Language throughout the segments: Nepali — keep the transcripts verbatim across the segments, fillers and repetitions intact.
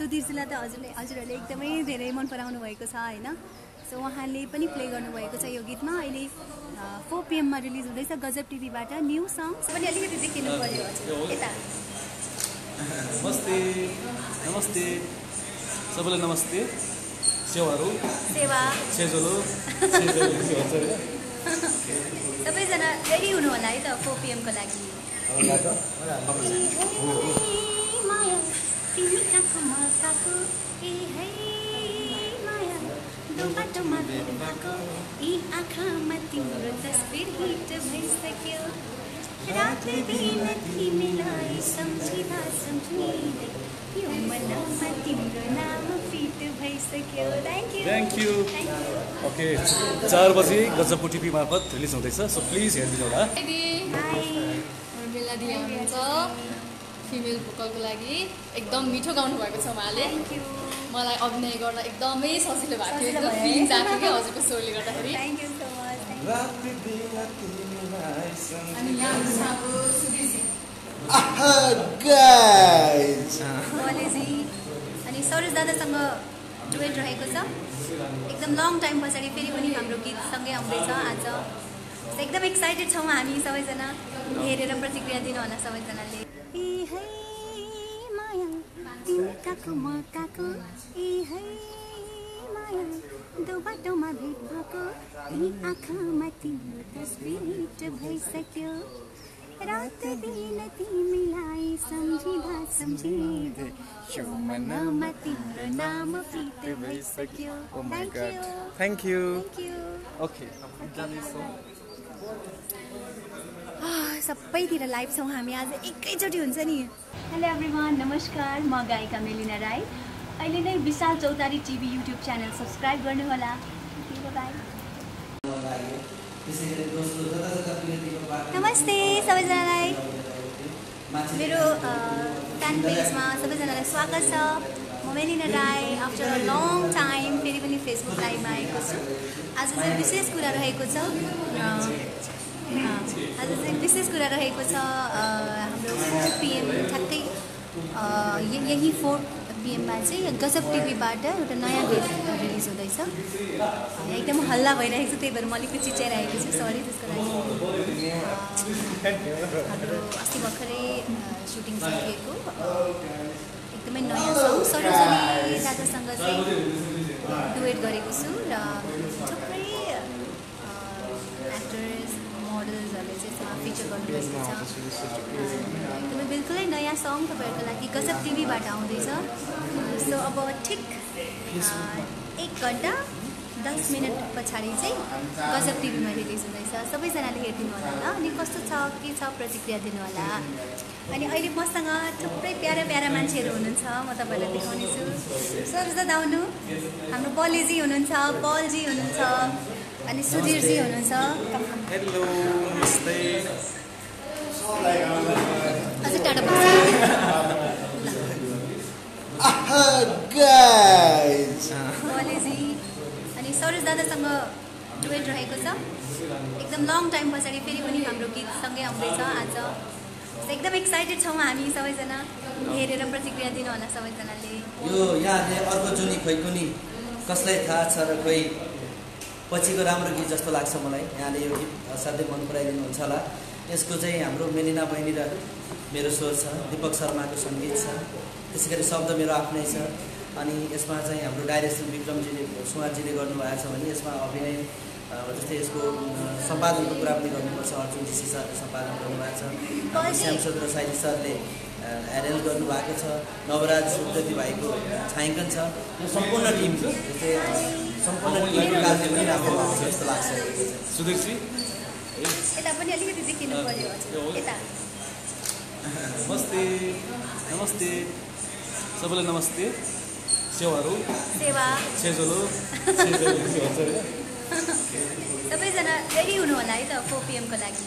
सुधिरजीलाई त हजुरले हजुरहरूले एकदमै धेरै मन पराउनु भएको छ हैन। सो उहाँले पनि प्ले गर्नु भएको छ यो गीतमा। अहिले फोर पी एम मा रिलिज हुँदैछ गजब टिभी बाट न्यू सङ्ग्स पनि अलिकति देखिनु पर्यो। यता नमस्ते नमस्ते सबैलाई नमस्ते। सेवाहरू सेवा सेजोलो सेजोलो सबैजना रेडी हुनु होला है त फोर पी एम को लागि। होला त होला माया तिमी कहाँ मकाको ए है माया दुपट्टा मकाको ई आँखामा तिम्रो तस्बिर हिट भइसक्यो रात दिन तिमीलाई सम्झिँदा सम्झिँदै यो मनमा तिम्रो नाम फिट भइसक्यो। Thank you thank you. Okay चार बजे गजब टिभी मार्फत रिलिज हुँदैछ सो प्लिज हेरिदिनु होला। मेलिना दिदी हुनुहुन्छ फिमेल भोकलको लागि एकदम मिठो गाउनु भएको छ उहाँले। Thank you. मलाई अभिनय गर्न एकदमै सजिलो भएको थियो फिल जाने के हजुरको सोले गर्दाखेरि। Thank you so much. रात दिन तिमीलाई सम्झिँदै अनि यहाँ साबु सुधीर जी आहा गाइस बोलेजी अनि सरोज दादासँग डुएट रहेको छ एकदम लङ टाइम पछाडि फेरि पनि हाम्रो गीत सँगै आउँदैछ आज। एकदम एक्साइटेड छौँ हामी सबैजना। हेरेर प्रतिक्रिया दिनु होला सबैजनाले। ए है माया तिमी कहाँ मकाको ए है माया दुबाटोमा भेट भएको ए आँखामा तिम्रो तस्बिर भइसक्यो रात दिन तिमीलाई सम्झिँदा सम्झिँदै यो मनमा तिम्रो नाम फिट भइसक्यो। Thank you. ओके सबैतिर लाइभ छौँ हामी आज एकैचोटि हुन्छ नि। हेलो एभ्रिवान नमस्कार म गायिका मेलिना राई। अहिले नै Vishal Chautari TV YouTube channel subscribe गर्नुहोला। नमस्ते सबैजनालाई मेरो फ्यान पेजमा सबैजनालाई स्वागत छ। म Melina Rai after a long time फेरि पनि फेसबुक लाइभमा आएको छु। आज चाहिँ विशेष कुरा रहेको छ आज चाहिँ विशेष कुरा रहेको छ हाम्रो फोर पी एम ठ्याक्कै यही फोर पी एममा चाहिँ गजब टिभीबाट एउटा नयाँ गीत रिलिज हुँदैछ। एकदम हल्ला भइरहेको छ त्यही भएर म अलिकति चिच्याइरहेको छु सरी त्यसको लागि। अस्ति भर्खरै सुटिङ सकिएको एकदमै नयाँ सङ्ग सरोजली दादासँग चाहिँ डुएट गरेको छु र थुप्रै एक्टर्स मोडल्सहरूले चाहिँ यसमा फिचर गर्नुभएको छ। एकदमै बिल्कुलै नयाँ सङ्ग तपाईँहरूको लागि गजब टिभीबाट आउँदैछ। सो अब ठिक एक घन्टा दस मिनट पछाडि चाहिँ गजब टिभीमा रिलिज हुँदैछ। सबैजनाले हेरिदिनु होला ल अनि कस्तो छ के छ प्रतिक्रिया दिनु होला। अनि अहिले मसँग थुप्रै प्यारा प्यारा मान्छेहरू हुनुहुन्छ म तपाईँलाई देखाउनेछु। सरोज दादा आउनु हाम्रो बलेजी हुनुहुन्छ बलजी हुनुहुन्छ अनि सुधिरजी हुनुहुन्छ। हेलो नमस्ते। अझै टाढा बलेजी अनि सरोज दादासँग डुएट रहेको छ एकदम लङ टाइम पछाडि फेरि पनि हाम्रो गीत सँगै आउँदैछ आज। एकदम एक्साइटेड छौँ हामी सबैजना। हेरेर प्रतिक्रिया दिनु होला सबैजनाले। यो यहाँले अर्को जुनी खोइ कुनी कसलाई थाहा छ र खोइ पछिको राम्रो गीत जस्तो लाग्छ मलाई। यहाँले यो गीत असाध्यै मन पराइदिनु हुन्छ होला। यसको चाहिँ हाम्रो मेलिना बहिनी र मेरो स्वर छ दीपक शर्माको सङ्गीत छ त्यसै गरी शब्द मेरो आफ्नै छ अनि यसमा चाहिँ हाम्रो डाइरेक्सन विक्रमजीले सुमानजीले गर्नुभएको छ भने यसमा अभिनय जस्तै यसको सम्पादनको कुरा पनि गर्नुपर्छ। अर्जुन जी सरले सम्पादन गर्नुभएको छ श्याम सुद्र साइली सरले एरेन्ज गर्नुभएको छ नवराज सुधी भाइको छायाङ्कन छ। यो सम्पूर्ण टिम छ जस्तै सम्पूर्ण टिमको कारणले पनि राम्रो भएको छ जस्तो लाग्छ। सुधीरजी यता पनि अलिकति देखिनु पर्यो। यता नमस्ते नमस्ते सबैलाई नमस्ते। सेवाहरू सेवा सेजोलो सेजोलो सबैजना रेडी हुनु होला है त फोर पी एम को लागि।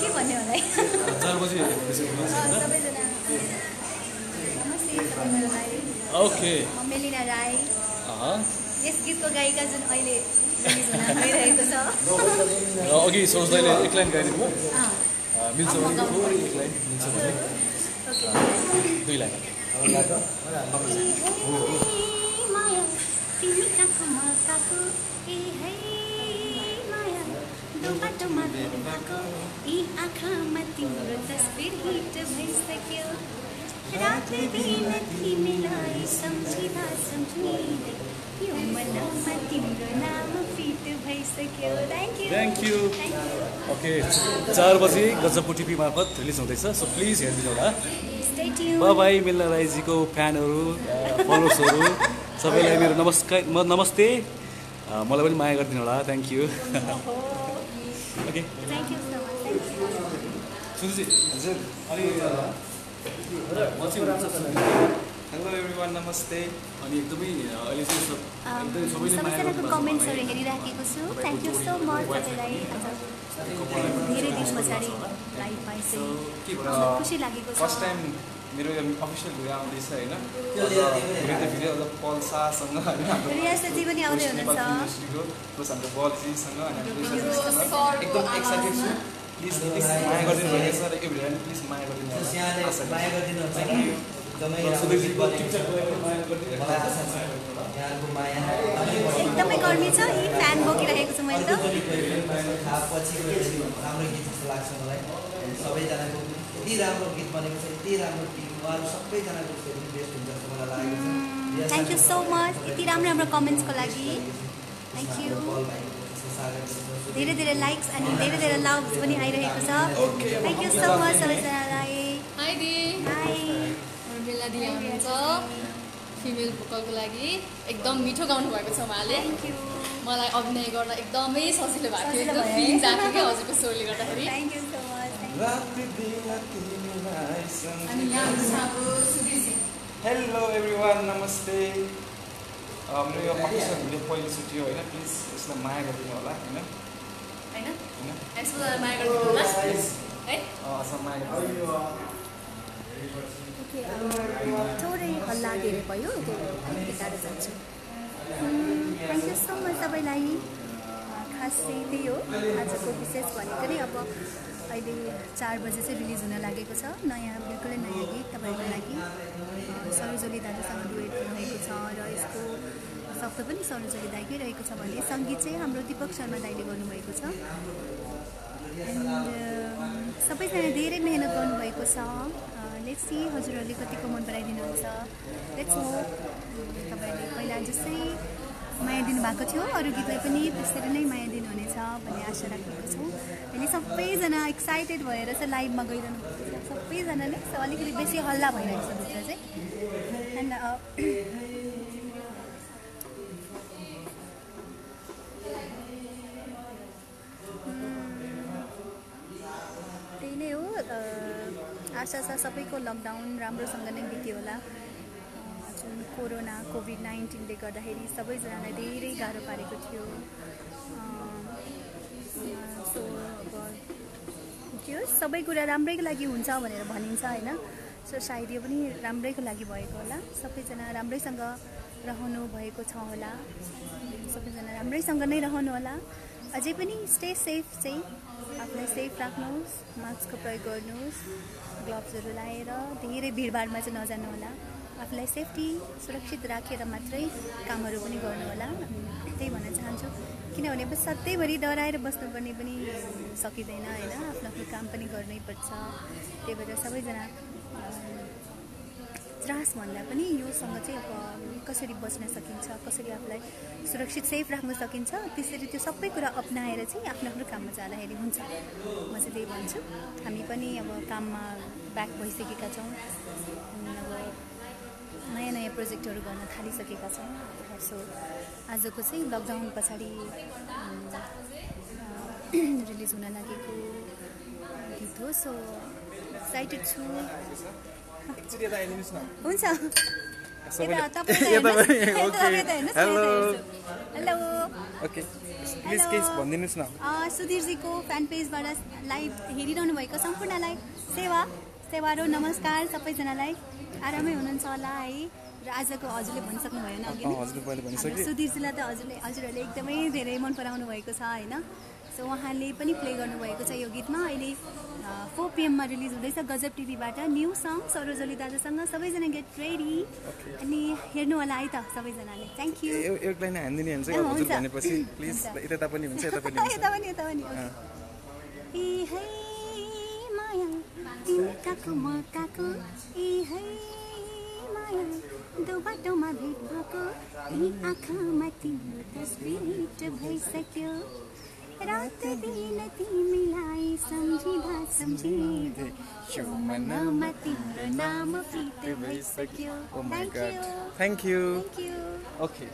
के भन्ने होला है सबैजना। ओके म मेलिना राई यस गीतको गायिका जुन अहिले गइरहेको छ। अघि सोच्दैले एक लाइन गाइदिनु मिल सकने को एक लाइन मिल सकने दुई लाइन थैंक यू ओके चार बजे गजब टीवी मार्फत रिलीज हुँदैछ सो प्लिज हेर्दिनु होला। बाई मेलिना राईजीको फ्यानहरु फलोवर्सहरु सबैलाई मेरो नमस्कार नमस्ते मलाई पनि माया गर्दिनु होला। Thank you okay thank you so much Sudhir ji हजुर अनि हेलो एभ्रिवान नमस्ते अनि एकदमै अहिले चाहिँ एकदमै सबैले मायाको कमेन्ट्सहरु हेरिराखेको छु। थ्यांक यू सो मच तपाईलाई धेरै दिन पछाडी लाइभ पाइसे खुसी लागेको छ। फर्स्ट टाइम मेरो अफिसियल भिडियो आउँदैछ हैन त्यो भिडियो अझ पल्सासँग रियासजी पनि आउँदै हुनुहुन्छ प्लस हाम्रो बलजीसँग अनि एकदम एक्साइटेड छु। प्लिज माया गर्दिनु भएछ र एभ्रिवान प्लिज माया गर्दिनु माया गर्दिनु थ्यांक यू एकदमै एकदमै गर्मी छ यी फ्यान बोकिरहेको छु मैले त राम्रो गीत जस्तो लाग्छ मलाई। सबैजनाको यति राम्रो गीत बनेको छ यति राम्रो टिम उहाँहरू सबैजनाको फेरि बेस्ट हुन्छ जस्तो मलाई लागेको छ। थ्यांक यू सो मच यति राम्रो राम्रो कमेन्ट्सको लागि थ्यांक यू धेरै धेरै लाइक्स अनि धेरै धेरै लभ्स पनि आइरहेको छ। थ्यांक यू सो मच सबैजनालाई। हाय दी हाय मेलिना दी हुनुहुन्छ फिमेल भोकलको लागि एकदम मिठो गाउनु भएको छ उहाँले। थ्यांक यू मलाई अभिनय गर्न एकदमै सजिलो भएको थियो त्यो फिलिङ आएको के हजुरको सोले गर्दाखेरि। थ्यांक यू सो मच रात दिन तिमीलाई सँग अनि यहाँ हाम्रो सुधिर जी। हेलो एभ्रीवन नमस्ते हाम्रो यो अफिसियल भिडियो पहिलो सुटियो हैन प्लिज यसलाई माया गरिदिनु होला हैन हैन यसलाई माया गरिदिनु होला है अ माया गरिदिनु थोड़े हल्ला धेरै भयो बिताएर जान्छु। थ्यांक यू सो मच सबैलाई। खास चाहिँ त्यही हो आजको विशेष भनेको नै अब अहिले चार बजे चाहिँ रिलिज हुन लागेको छ नयाँ बिल्कुलै नयाँ गीत तपाईँको लागि सरोजली दाजुसँग डुएट रहेको छ र यसको शब्द पनि सरोजली दाइकै रहेको छ भने सङ्गीत चाहिँ हाम्रो दीपक शर्मा दाइले गर्नुभएको छ। सबैजना धेरै मेहनत गर्नुभएको छ। लेट्स सी हजुरहरूले कतिको मन पराइदिनुहुन्छ। लेट्स होप तपाईँहरूले पहिला जस्तै माया दिनुभएको थियो अरू गीतलाई पनि त्यसरी नै माया दिनुहुनेछ भन्ने आशा राखेको छौँ। अहिले सबैजना एक्साइटेड भएर चाहिँ लाइभमा गइरहनु भएको छ सबैजनाले सो अलिकति बेसी हल्ला भइरहेको छ भित्र चाहिँ एन्ड त्यही नै हो। आशा छ सबैको लकडाउन राम्रोसँग नै बित्यो होला। जुन कोरोना कोभिड नाइन्टिनले गर्दाखेरि सबैजनालाई धेरै गाह्रो पारेको थियो। सो अब त्यो सबै कुरा राम्रैको लागि हुन्छ भनेर भनिन्छ होइन सो सायद यो पनि राम्रैको लागि भएको होला। सबैजना राम्रैसँग रहनु भएको छ होला सबैजना राम्रैसँग नै रहनु होला। अझै पनि स्टे सेफ चाहिँ आफूलाई सेफ राख्नुहोस् मास्कको प्रयोग गर्नुहोस् ग्लोभ्सहरू लाएर धेरै भिडभाडमा चाहिँ नजानु होला। आफूलाई सेफ्टी सुरक्षित राखेर मात्रै कामहरू पनि गर्नुहोला त्यही भन्न चाहन्छु। किनभने अब सधैँभरि डराएर बस्नुपर्ने पनि सकिँदैन होइन आफ्नो आफ्नो काम पनि गर्नैपर्छ। त्यही भएर सबैजना त्रासभन्दा पनि योसँग चाहिँ अब कसरी बच्न सकिन्छ कसरी आफूलाई सुरक्षित सेफ राख्न सकिन्छ त्यसरी त्यो सबै कुरा अपनाएर चाहिँ आफ्नो आफ्नो काममा जाँदाखेरि हुन्छ। म चाहिँ त्यही भन्छु। हामी पनि अब काममा ब्याक भइसकेका छौँ अब नयाँ नयाँ प्रोजेक्टहरू गर्न थालिसकेका छौँ। सो आजको चाहिँ लकडाउन पछाडि रिलिज हुन लागेको गीत हो सो एक्साइटेड छु। हुन्छ सुधीर जी को फैन पेजबाट लाइभ हेरिरहनु भएको सम्पूर्णलाई सेवा सेवा र नमस्कार सबैजनालाई। आरामै हुनुहुन्छ होला है र आजको हजुरले भन्न सक्नु भएन अघि सुधीरजीलाई त हजुरले हजुरहरूले एकदमै धेरै मन पराउनु भएको छ होइन सो उहाँले पनि प्ले गर्नुभएको छ यो गीतमा। अहिले फोर eight p m मा रिलीज हुँदैछ गजब टिभी बाट न्यू सॉन्ग सरोजली दादासँग सबैजना गेट रेडी अनि हेर्नु होला है त सबैजनाले थ्यांक यू एक लाइन हान्दिनी हुन्छ हजुर भनेपछि प्लिज यता पनि हुन्छ यता पनि यता पनि यता पनि ए है माया तिमकाको मकाको ए है माया दुबाटोमा भेट भएको ए आँखामा तिम्रो तस्बिर भइसक्यो रात दिन तिमीलाई सम्झिँदा सम्झिँदै यो मनमा तिम्रो नाम प्रीत भइसक्यो oh my God thank you okay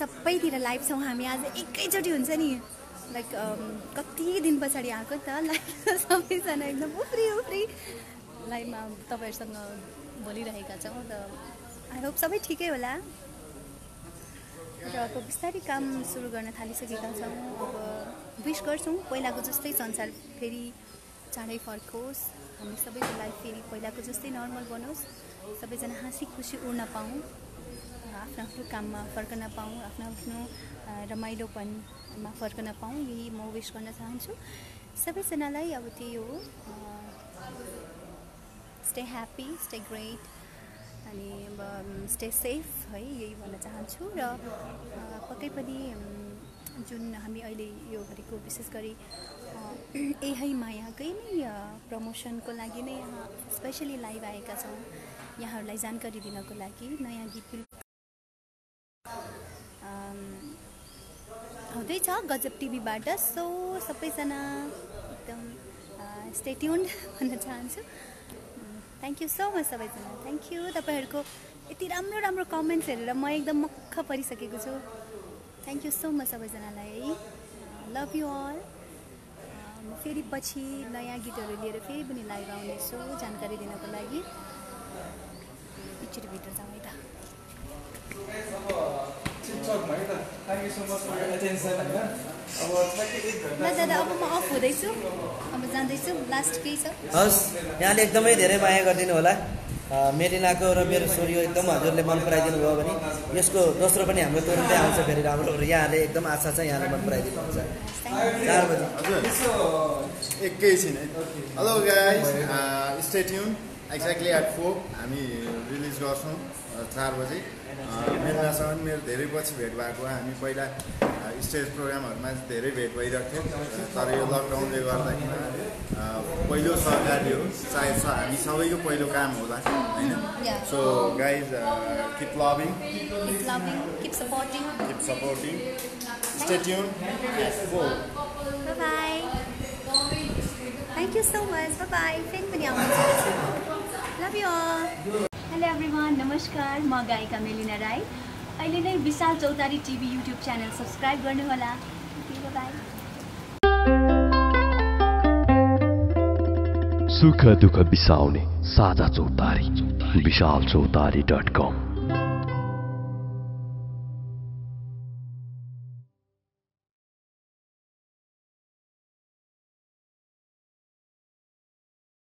सबैतिर लाइभ छौँ हामी आज एकैचोटि हुन्छ नि लाइक कति दिन पछाडि आएको त लाइक सबैजना एकदम उफ्री उफ्री लाइभमा तपाईँहरूसँग बोलिरहेका छौँ त आई होप सबै ठिकै होला र अब बिस्तारै काम सुरु गर्न थालिसकेका छौँ अब विश गर्छौँ पहिलाको जस्तै संसार फेरि चाँडै फर्कोस् हामी सबैको लाइफ फेरि पहिलाको जस्तै नर्मल बनोस् सबैजना हाँसी खुसी उड्न पाऊँ आफ्नो आफ्नो काममा फर्कन पाऊँ आफ्नो आफ्नो रमाइलोपनमा फर्कन पाऊँ यही म विश गर्न चाहन्छु सबैजनालाई अब त्यही हो स्टे ह्याप्पी स्टे ग्रेट अनि स्टे सेफ है यही भन्न चाहन्छु र पक्कै पनि जुन हामी अहिले यो गरेको विशेष गरी ए है मायाकै नै प्रमोसनको लागि नै स्पेसली लाइभ आएका छौँ यहाँहरूलाई जानकारी दिनको लागि नयाँ गीत आउँदैछ गजब टिभीबाट सो सबैजना एकदम स्टे ट्युन्ड भन्न चाहन्छु थैंक यू सो मच सबैजना थैंक यू तपाईहरुको यति राम्रो राम्रो कमेन्ट्स हेरेर म एकदम मक्ख परिसकेको छु थैंक यू सो मच सबैजनालाई लभ यू अल म फेरि पछि नयाँ गीतहरु लिएर फेरि पनि लाइभ आउने छु जानकारी दिनको लागि पिक्चर भित्र जाउँ है त टिकटकमा है त thank you so much for your attention हैन अब दादा अब म अफ हुँदैछु अब जाँदैछु लास्ट केही छ हस् यहाँले एकदमै धेरै माया गरिदिनु होला मेलिनाको र मेरो सोरियो एकदम हजुरले मन पराइदिनु भयो भने यसको दोस्रो पनि हाम्रो तुरुन्तै आउँछ फेरि राम्रो यहाँले एकदम आशा छ यहाँले मन पराइदिनु हुन्छ चार बजे हजुर एकैछिन है hello guys stay tune exactly at four हामी रिलिज गर्छौँ चार बजे मेलिनासँग मेरो धेरै पछि भेट भएको हामी पहिला स्टेज प्रोग्रामहरुमा धेरै भेट भइरहेको थियो तर यो लकडाउनले गर्दाखेरि पहिलो सहकारी हो सायद हामी सबैको पहिलो काम होला हैन so guys keep loving keep loving keep supporting keep supporting stay tune bye bye thank you so much bye bye फेरि पनि आउँछु love you all hello everyone नमस्कार म गायिका मेलिना राई अहिले नै Vishal Chautari TV YouTube channel subscribe गर्नुहोला बाय बाय सुख दुःख बिसाउने साझा चौतारी विशाल चौतारी डट कम